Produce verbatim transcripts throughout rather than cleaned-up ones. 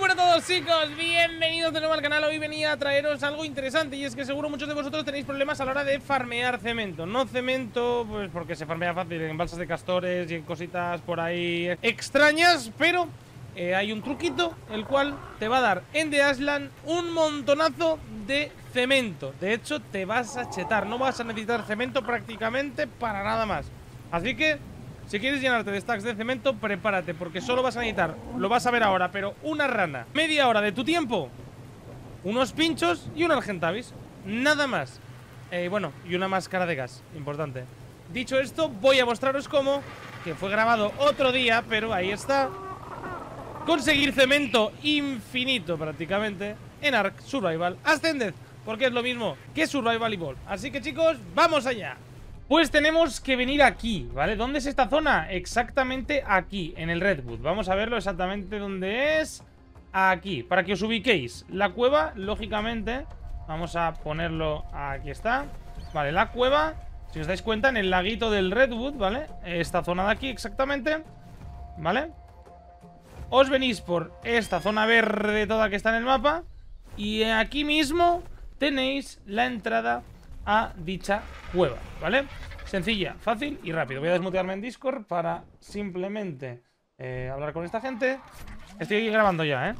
Muy buenas a todos, chicos, bienvenidos de nuevo al canal. Hoy venía a traeros algo interesante, y es que seguro muchos de vosotros tenéis problemas a la hora de farmear cemento. No cemento, pues porque se farmea fácil en balsas de castores y en cositas por ahí extrañas, pero eh, hay un truquito, el cual te va a dar en The Island un montonazo de cemento. De hecho, te vas a chetar, no vas a necesitar cemento prácticamente para nada más. Así que si quieres llenarte de stacks de cemento, prepárate, porque solo vas a necesitar, lo vas a ver ahora, pero una rana, media hora de tu tiempo, unos pinchos y un Argentavis, nada más. Eh, bueno, y una máscara de gas, importante. Dicho esto, voy a mostraros cómo, que fue grabado otro día, pero ahí está, conseguir cemento infinito prácticamente en ARK Survival Ascended, porque es lo mismo que Survival Evolve. Así que, chicos, ¡vamos allá! Pues tenemos que venir aquí, ¿vale? ¿Dónde es esta zona? Exactamente aquí, en el Redwood. Vamos a verlo exactamente dónde es. Aquí, para que os ubiquéis. La cueva, lógicamente, vamos a ponerlo, aquí está. Vale, la cueva, si os dais cuenta, en el laguito del Redwood, ¿vale? Esta zona de aquí, exactamente, ¿vale? Os venís por esta zona verde toda que está en el mapa, y aquí mismo tenéis la entrada a dicha cueva, ¿vale? Sencilla, fácil y rápido. Voy a desmutearme en Discord para simplemente eh, hablar con esta gente. Estoy aquí grabando ya, ¿eh?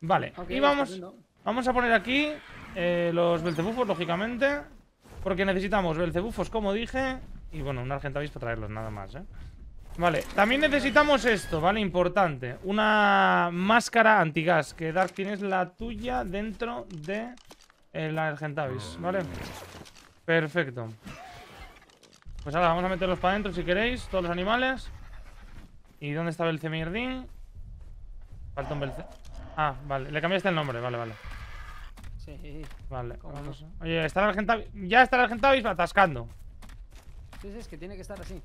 Vale, okay, y vamos, vamos a poner aquí eh, los Belzebufos, lógicamente, porque necesitamos Belzebufos, como dije. Y bueno, un Argentavis para traerlos, nada más, ¿eh? Vale, también necesitamos esto, ¿vale? Importante, una máscara antigas, que Dark tienes la tuya dentro de el Argentavis, ¿vale? Perfecto. Pues ahora vamos a meterlos para adentro si queréis, todos los animales. ¿Y dónde está Belzemirdín? Falta un Belce... Ah, vale, le cambiaste el nombre, vale, vale. Sí. Vale, vamos. Oye, está el Argentavis... Ya está el Argentavis atascando. Sí, sí, es que tiene que estar así.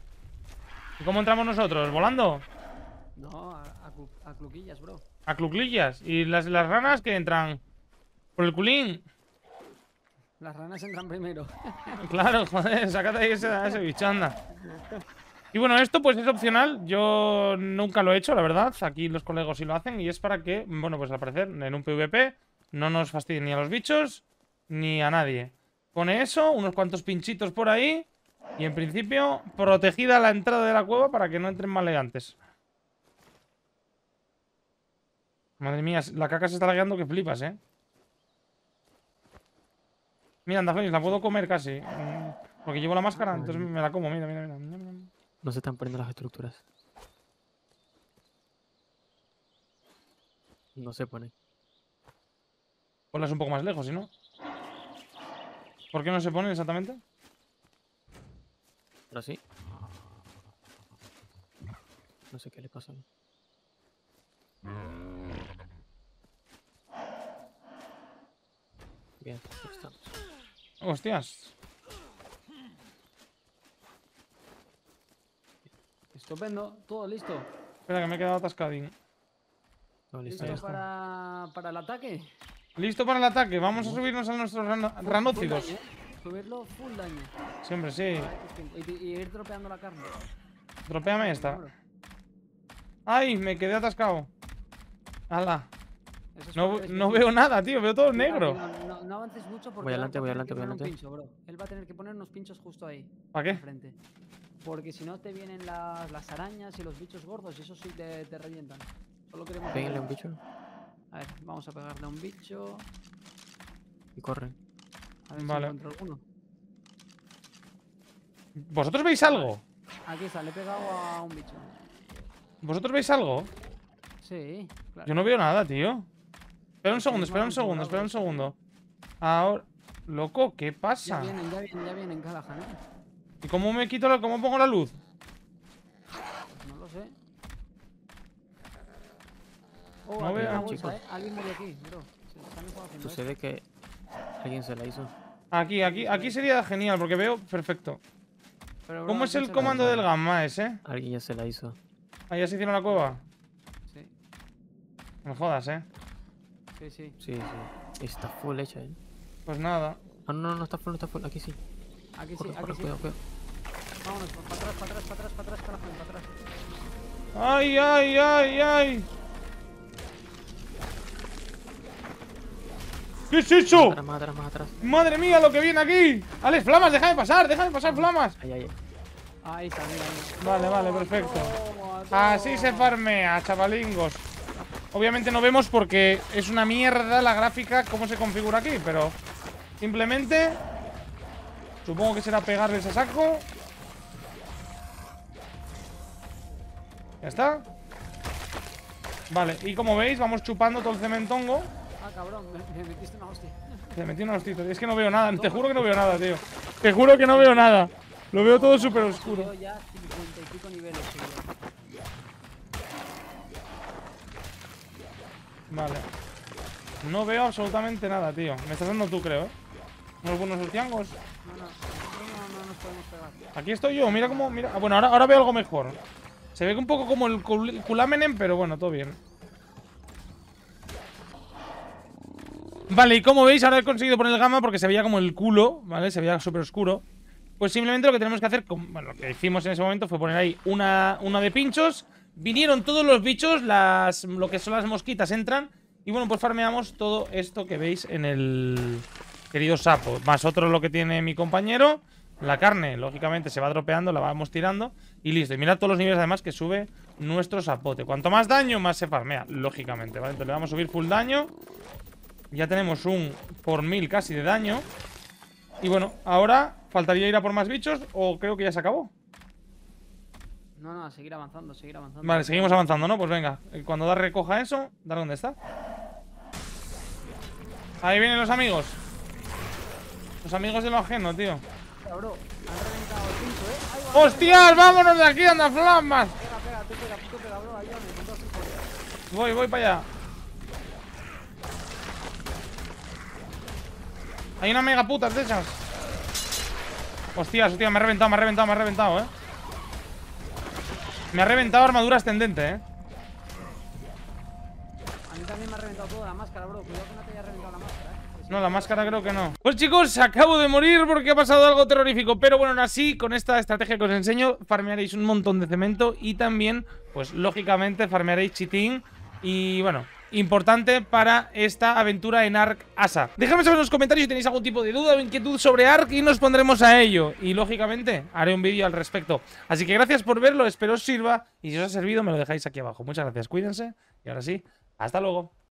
¿Y cómo entramos nosotros? ¿Volando? No, a, a, clu a cluquillas, bro. ¿A cluquillas? ¿Y las, las ranas que entran? ¿Por el culín? Las ranas entran primero. Claro, joder, sácate ahí ese, ese bicho, anda. Y bueno, esto pues es opcional. Yo nunca lo he hecho, la verdad. Aquí los colegas sí lo hacen, y es para que, bueno, pues al parecer en un PvP no nos fastidien ni a los bichos ni a nadie. Pone eso, unos cuantos pinchitos por ahí, y en principio protegida la entrada de la cueva para que no entren maleantes. Madre mía, la caca se está lagueando que flipas, eh. Mira, anda, la puedo comer casi. Porque llevo la máscara, entonces me la como. Mira, mira, mira. No se están poniendo las estructuras. No se pone. Ponlas un poco más lejos, si no. ¿Por qué no se ponen exactamente? Pero sí. No sé qué le pasa. Bien, aquí estamos. ¡Hostias! Estupendo, todo listo. Espera, que me he quedado atascadín. No, listo. ¿Listo para, para el ataque? Listo para el ataque, vamos a subirnos a nuestros rano, ranócidos. Full daño, ¿eh? Subirlo full daño. Siempre, sí. Y, y ir dropeando la carne. Dropeame esta. ¡Ay! Me quedé atascado. ¡Hala! No, no veo nada, tío, veo todo negro. No, no, no avances mucho porque voy adelante, voy adelante, voy adelante. Pincho, bro. Él va a tener que poner unos pinchos justo ahí. ¿Para qué? Frente. Porque si no te vienen las, las arañas y los bichos gordos, y eso sí te, te revientan. Solo queremos... Pégale un bicho. A ver, vamos a pegarle a un bicho. Y corre. A ver, vale, si encuentro uno. ¿Vosotros veis algo? Aquí está, le he pegado a un bicho. ¿Vosotros veis algo? Sí, claro. Yo no veo nada, tío. Espera un segundo, espera un segundo, espera un segundo. Ahora... Loco, ¿qué pasa? Ya vienen, ya vienen, ya vienen, Arkalajan, ¿eh? ¿Y cómo me quito la... cómo pongo la luz? No lo sé. Oh, no veo, chicos. ¿Eh? Alguien murió aquí, bro. Se Sucede esto. Que... alguien se la hizo. Aquí, aquí, aquí sería genial, porque veo... Perfecto. Pero, bro, ¿cómo es el comando del gamma ese? Alguien ya se la hizo. ¿Ah, ya se hicieron la cueva? Sí. No jodas, ¿eh? Sí, sí. Sí, sí. Está full hecha, eh. Pues nada. Ah, no, no, no está full, no está full. Aquí sí. Aquí corre, sí, corre, aquí cuidado, sí. Cuidado. Vámonos, para atrás, para atrás, para atrás, para atrás, para atrás, para atrás. ¡Ay, ay, ay, ay! ¿Qué es eso? Más atrás, más atrás, más atrás. ¡Madre mía, lo que viene aquí! Alex, Flamas, déjame pasar, déjame pasar, Flamas. Ahí, ahí. Ahí está, mira, ahí. Vale, vale, perfecto. Así se farmea, chavalingos. Obviamente no vemos porque es una mierda la gráfica cómo se configura aquí, pero simplemente supongo que será pegarles a saco. Ya está. Vale, y como veis vamos chupando todo el cementongo. Ah, cabrón, me, me metiste una hostia. Te metí una hostia, es que no veo nada, te juro que no veo nada, tío. Te juro que no veo nada. Lo veo todo súper oscuro. Ya cincuenta y pico niveles, tío. Vale. No veo absolutamente nada, tío. Me estás dando tú, creo, ¿eh? ¿Unos buenos hurtiangos? No, no, no, no nos podemos pegar. Aquí estoy yo, mira cómo... Mira... Bueno, ahora, ahora veo algo mejor. Se ve un poco como el cul culamenen, pero bueno, todo bien. Vale, y como veis, ahora he conseguido poner el gamma porque se veía como el culo, ¿vale? Se veía súper oscuro. Pues simplemente lo que tenemos que hacer... Con... Bueno, lo que hicimos en ese momento fue poner ahí una, una de pinchos... Vinieron todos los bichos, las, lo que son las mosquitas entran. Y bueno, pues farmeamos todo esto que veis en el querido sapo. Más otro lo que tiene mi compañero. La carne, lógicamente, se va dropeando, la vamos tirando. Y listo, y mirad todos los niveles además que sube nuestro sapote. Cuanto más daño, más se farmea, lógicamente, ¿vale? Entonces le vamos a subir full daño. Ya tenemos un por mil casi de daño. Y bueno, ahora faltaría ir a por más bichos. O creo que ya se acabó. No, no, a seguir avanzando, seguir avanzando. Vale, seguimos avanzando, ¿no? Pues venga, cuando Dar recoja eso, Dar dónde está. Ahí vienen los amigos. Los amigos de lo ajeno, tío. Cabrón, han reventado el pincho, ¿eh? Ay, bueno, ¡hostias! ¡Vámonos de aquí, anda flamas! Pega, pega, tú pega, tú pega, bro, ayúdame, con dos hijos. Voy, voy para allá. Hay una mega puta de esas. Hostias, hostia, me ha reventado, me ha reventado, me ha reventado, ¿eh? Me ha reventado armadura ascendente, eh. A mí también me ha reventado toda la máscara, bro. Cuidado que no te haya reventado la máscara, eh. No, la máscara creo que no. Pues chicos, acabo de morir porque ha pasado algo terrorífico. Pero bueno, aún así, con esta estrategia que os enseño, farmearéis un montón de cemento. Y también, pues lógicamente, farmearéis cheating. Y bueno... importante para esta aventura en Ark Asa. Dejadme saber en los comentarios si tenéis algún tipo de duda o inquietud sobre Ark y nos pondremos a ello. Y lógicamente haré un vídeo al respecto. Así que gracias por verlo, espero os sirva. Y si os ha servido me lo dejáis aquí abajo. Muchas gracias, cuídense. Y ahora sí, hasta luego.